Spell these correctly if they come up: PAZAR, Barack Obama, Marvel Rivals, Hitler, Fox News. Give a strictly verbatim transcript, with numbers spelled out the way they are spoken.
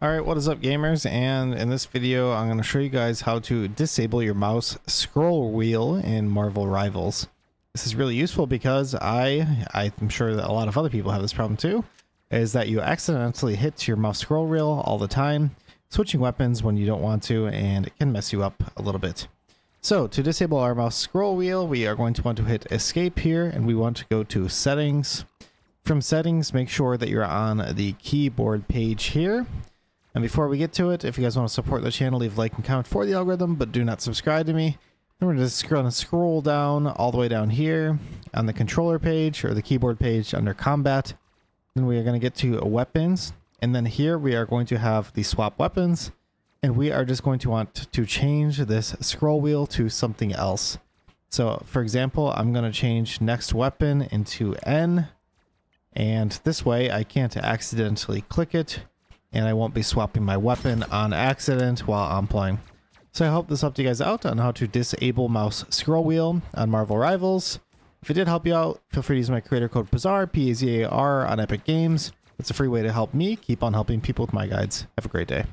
Alright, what is up gamers, and in this video I'm going to show you guys how to disable your mouse scroll wheel in Marvel Rivals. This is really useful because I, I'm sure that a lot of other people have this problem too, is that you accidentally hit your mouse scroll wheel all the time, switching weapons when you don't want to, and it can mess you up a little bit. So to disable our mouse scroll wheel, we are going to want to hit escape here, and we want to go to settings. From settings, make sure that you're on the keyboard page here. And before we get to it, if you guys want to support the channel, leave a like and comment for the algorithm, but do not subscribe to me. And we're just going to scroll down all the way down here on the controller page or the keyboard page under combat. Then we are going to get to weapons. And then here we are going to have the swap weapons. And we are just going to want to change this scroll wheel to something else. So for example, I'm going to change next weapon into N. And this way I can't accidentally click it, and I won't be swapping my weapon on accident while I'm playing. So I hope this helped you guys out on how to disable mouse scroll wheel on Marvel Rivals. If it did help you out, feel free to use my creator code P A Z A R, P A Z A R, on Epic Games. It's a free way to help me keep on helping people with my guides. Have a great day.